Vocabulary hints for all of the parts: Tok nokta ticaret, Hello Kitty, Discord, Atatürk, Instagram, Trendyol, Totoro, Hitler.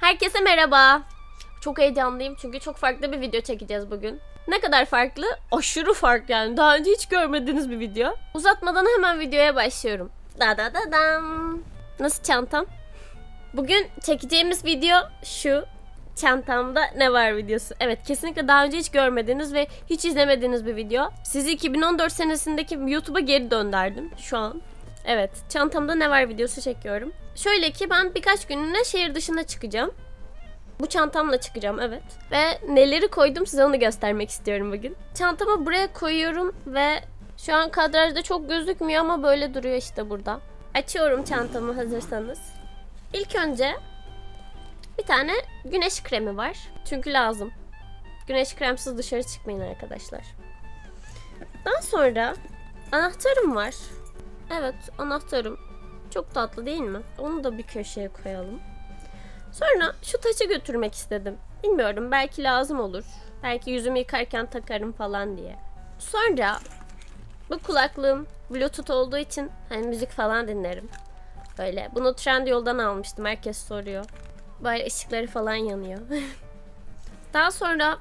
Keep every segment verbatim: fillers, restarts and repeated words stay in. Herkese merhaba. Çok heyecanlıyım çünkü çok farklı bir video çekeceğiz bugün. Ne kadar farklı? Aşırı farklı yani. Daha önce hiç görmediğiniz bir video. Uzatmadan hemen videoya başlıyorum. Da da da dam. Nasıl çantam? Bugün çekeceğimiz video şu. Çantamda ne var videosu. Evet, kesinlikle daha önce hiç görmediğiniz ve hiç izlemediğiniz bir video. Sizi iki bin on dört senesindeki YouTube'a geri döndürdüm şu an. Evet, çantamda ne var videosu çekiyorum. Şöyle ki ben birkaç günlüğüne şehir dışına çıkacağım. Bu çantamla çıkacağım, evet. Ve neleri koydum size onu göstermek istiyorum bugün. Çantamı buraya koyuyorum ve şu an kadrajda çok gözükmüyor ama böyle duruyor işte burada. Açıyorum çantamı hazırsanız. İlk önce bir tane güneş kremi var. Çünkü lazım. Güneş kremsiz dışarı çıkmayın arkadaşlar. Daha sonra anahtarım var. Evet, anahtarım. Çok tatlı değil mi? Onu da bir köşeye koyalım. Sonra şu taşı götürmek istedim. Bilmiyorum, belki lazım olur. Belki yüzümü yıkarken takarım falan diye. Sonra bu kulaklığım Bluetooth olduğu için hani müzik falan dinlerim. Böyle. Bunu Trendyol'dan almıştım. Herkes soruyor. Böyle ışıkları falan yanıyor. Daha sonra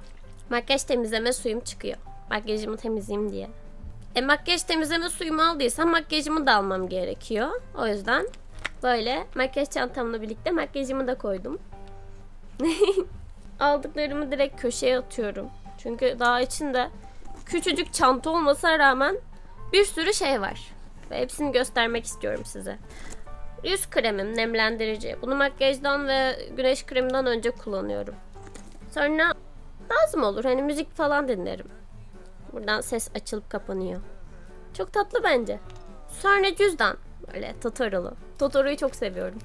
makyaj temizleme suyum çıkıyor. Makyajımı temizleyeyim diye. E makyaj temizleme suyumu aldıysam makyajımı da almam gerekiyor. O yüzden böyle makyaj çantamla birlikte makyajımı da koydum. Aldıklarımı direkt köşeye atıyorum. Çünkü daha içinde küçücük çanta olmasına rağmen bir sürü şey var. Ve hepsini göstermek istiyorum size. Yüz kremim, nemlendirici. Bunu makyajdan ve güneş kreminden önce kullanıyorum. Sonra lazım olur. Hani müzik falan dinlerim. Buradan ses açılıp kapanıyor. Çok tatlı bence. Sonra cüzdan. Böyle Totoro'lu. Totoro'yu çok seviyorum.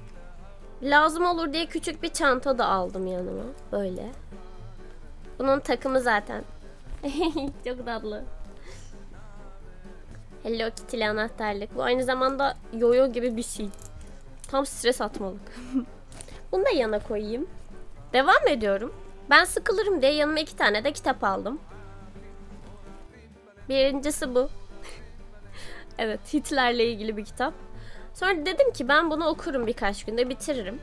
Lazım olur diye küçük bir çanta da aldım yanıma. Böyle. Bunun takımı zaten. Çok tatlı. Hello Kitty'li anahtarlık. Bu aynı zamanda yoyo gibi bir şey. Tam stres atmalık. Bunu da yana koyayım. Devam ediyorum. Ben sıkılırım diye yanıma iki tane de kitap aldım. Birincisi bu. Evet, Hitler'le ilgili bir kitap. Sonra dedim ki ben bunu okurum, birkaç günde bitiririm.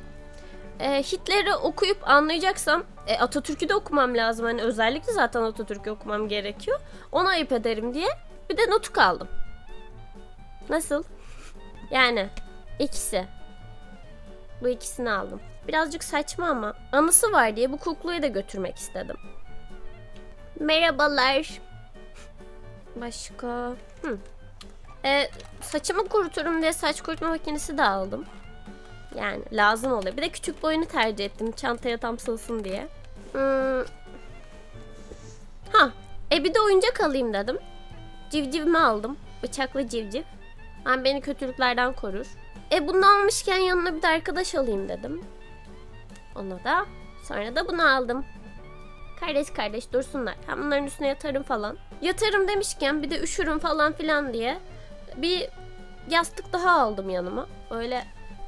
Ee, Hitler'i okuyup anlayacaksam e, Atatürk'ü de okumam lazım. Hani özellikle zaten Atatürk'ü okumam gerekiyor. Onu ayıp ederim diye bir de notu aldım. Nasıl? Yani ikisi. Bu ikisini aldım. Birazcık saçma ama anısı var diye bu kukluyu da götürmek istedim. Merhabalar. Başka. Hı. Ee, saçımı kuruturum diye saç kurutma makinesi de aldım. Yani lazım oluyor. Bir de küçük boyunu tercih ettim. Çantaya tam sığsın diye. Hmm. Ha, e bir de oyuncak alayım dedim. Civcivimi aldım. Bıçaklı civciv. Ben beni kötülüklerden korur. E bunu almışken yanına bir de arkadaş alayım dedim. Ona da. Sonra da bunu aldım. Kardeş kardeş dursunlar. Hem bunların üstüne yatarım falan. Yatarım demişken bir de üşürüm falan filan diye bir yastık daha aldım yanıma. Öyle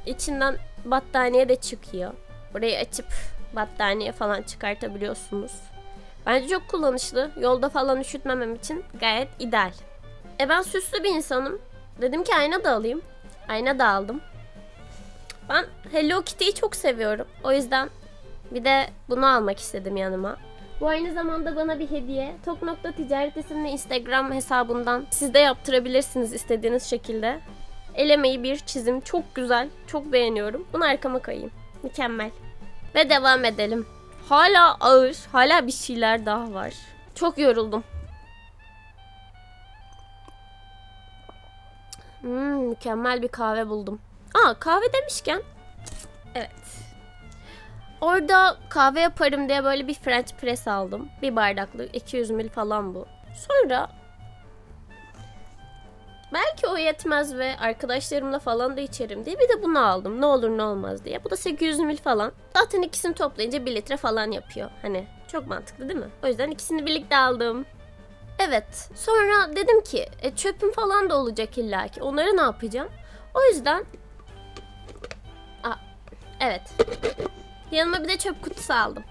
içinden battaniye de çıkıyor. Burayı açıp battaniye falan çıkartabiliyorsunuz. Bence çok kullanışlı. Yolda falan üşütmemem için gayet ideal. E ben süslü bir insanım. Dedim ki ayna da alayım. Ayna da aldım. Ben Hello Kitty'yi çok seviyorum. O yüzden bir de bunu almak istedim yanıma. Bu aynı zamanda bana bir hediye. Tok nokta ticaret isimli Instagram hesabından siz de yaptırabilirsiniz istediğiniz şekilde. El emeği bir çizim. Çok güzel. Çok beğeniyorum. Bunu arkama koyayım. Mükemmel. Ve devam edelim. Hala ağır. Hala bir şeyler daha var. Çok yoruldum. Hmm, mükemmel bir kahve buldum. Aa, kahve demişken. Evet. Orada kahve yaparım diye böyle bir French press aldım. Bir bardaklık. iki yüz mililitre falan bu. Sonra belki o yetmez ve arkadaşlarımla falan da içerim diye bir de bunu aldım. Ne olur ne olmaz diye. Bu da sekiz yüz mililitre falan. Zaten ikisini toplayınca bir litre falan yapıyor. Hani çok mantıklı değil mi? O yüzden ikisini birlikte aldım. Evet. Sonra dedim ki e, çöpüm falan da olacak illaki. Onları ne yapacağım? O yüzden Aa, evet. Yanıma bir de çöp kutusu aldım.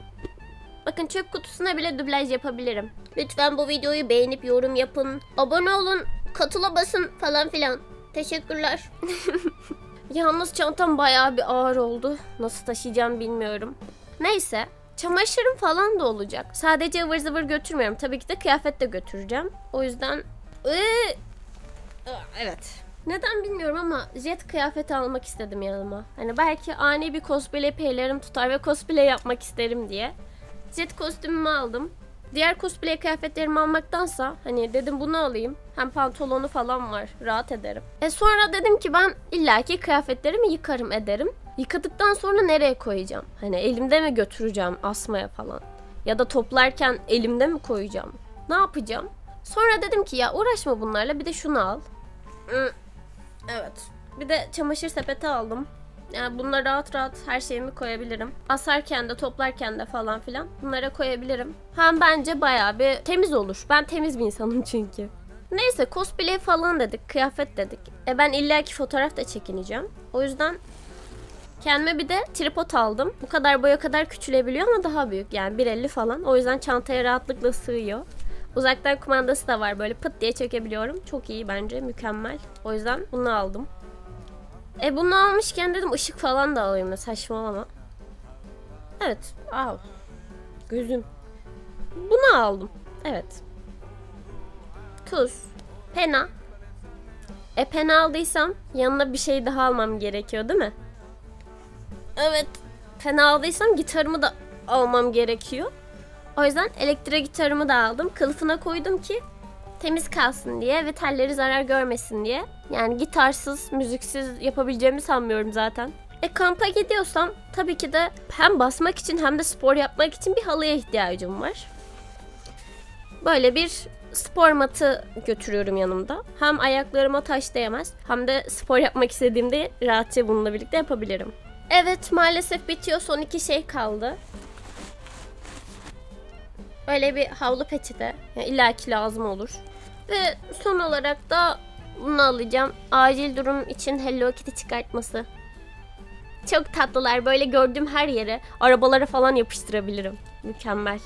Bakın, çöp kutusuna bile dublaj yapabilirim. Lütfen bu videoyu beğenip yorum yapın. Abone olun. Katıla basın falan filan. Teşekkürler. Yalnız çantam bayağı bir ağır oldu. Nasıl taşıyacağım bilmiyorum. Neyse. Çamaşırım falan da olacak. Sadece ıvır zıvır götürmüyorum. Tabii ki de kıyafet de götüreceğim. O yüzden... Ee... Evet. Neden bilmiyorum ama jet kıyafeti almak istedim yanıma. Hani belki ani bir cosplay peylerim tutar ve cosplay yapmak isterim diye. Jet kostümümü aldım. Diğer cosplay kıyafetlerimi almaktansa hani dedim bunu alayım. Hem pantolonu falan var. Rahat ederim. E sonra dedim ki ben illaki kıyafetlerimi yıkarım ederim. Yıkadıktan sonra nereye koyacağım? Hani elimde mi götüreceğim asmaya falan? Ya da toplarken elimde mi koyacağım? Ne yapacağım? Sonra dedim ki ya uğraşma bunlarla, bir de şunu al. Evet. Bir de çamaşır sepeti aldım. Yani bunlara rahat rahat her şeyimi koyabilirim. Asarken de toplarken de falan filan bunlara koyabilirim. Hem bence bayağı bir temiz olur. Ben temiz bir insanım çünkü. Neyse cosplay falan dedik, kıyafet dedik. E ben illaki fotoğraf da çekineceğim. O yüzden kendime bir de tripod aldım. Bu kadar boya kadar küçülebiliyor ama daha büyük. Yani bir elli falan. O yüzden çantaya rahatlıkla sığıyor. Uzaktan kumandası da var, böyle pıt diye çekebiliyorum. Çok iyi bence, mükemmel. O yüzden bunu aldım. E bunu almışken dedim ışık falan da alayım da, saçmalama. Evet. Aa, gözüm. Bunu aldım. Evet. Tuz. Pena. E pena aldıysam yanına bir şey daha almam gerekiyor değil mi? Evet. Pena aldıysam gitarımı da almam gerekiyor. O yüzden elektrik gitarımı da aldım. Kılıfına koydum ki temiz kalsın diye ve telleri zarar görmesin diye. Yani gitarsız, müziksiz yapabileceğimi sanmıyorum zaten. E kampa gidiyorsam tabii ki de hem basmak için hem de spor yapmak için bir halıya ihtiyacım var. Böyle bir spor matı götürüyorum yanımda. Hem ayaklarıma taş değmez hem de spor yapmak istediğimde rahatça bununla birlikte yapabilirim. Evet, maalesef bitiyor. Son iki şey kaldı. Böyle bir havlu peçete. Yani illaki lazım olur. Ve son olarak da bunu alacağım. Acil durum için Hello Kitty çıkartması. Çok tatlılar. Böyle gördüğüm her yere, arabalara falan yapıştırabilirim. Mükemmel.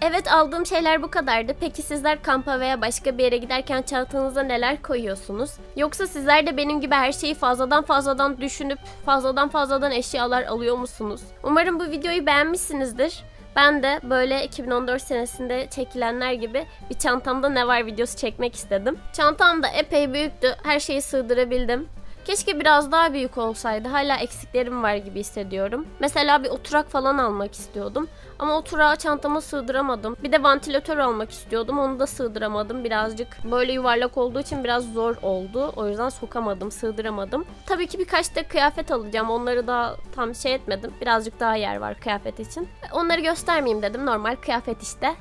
Evet, aldığım şeyler bu kadardı. Peki sizler kampa veya başka bir yere giderken çantanıza neler koyuyorsunuz? Yoksa sizler de benim gibi her şeyi fazladan fazladan düşünüp fazladan fazladan eşyalar alıyor musunuz? Umarım bu videoyu beğenmişsinizdir. Ben de böyle iki bin on dört senesinde çekilenler gibi bir çantamda ne var videosu çekmek istedim. Çantam da epey büyüktü. Her şeyi sığdırabildim. Keşke biraz daha büyük olsaydı. Hala eksiklerim var gibi hissediyorum. Mesela bir oturak falan almak istiyordum. Ama oturağı çantama sığdıramadım. Bir de vantilatör almak istiyordum. Onu da sığdıramadım. Birazcık böyle yuvarlak olduğu için biraz zor oldu. O yüzden sokamadım, sığdıramadım. Tabii ki birkaç da kıyafet alacağım. Onları daha tam şey etmedim. Birazcık daha yer var kıyafet için. Onları göstermeyeyim dedim. Normal kıyafet işte.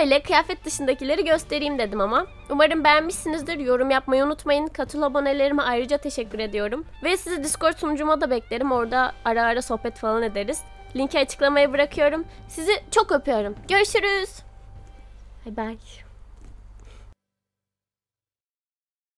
Öyle kıyafet dışındakileri göstereyim dedim ama. Umarım beğenmişsinizdir. Yorum yapmayı unutmayın. Katıl abonelerime ayrıca teşekkür ediyorum. Ve sizi Discord sunucuma da beklerim. Orada ara ara sohbet falan ederiz. Linki açıklamaya bırakıyorum. Sizi çok öpüyorum. Görüşürüz. Bye bye.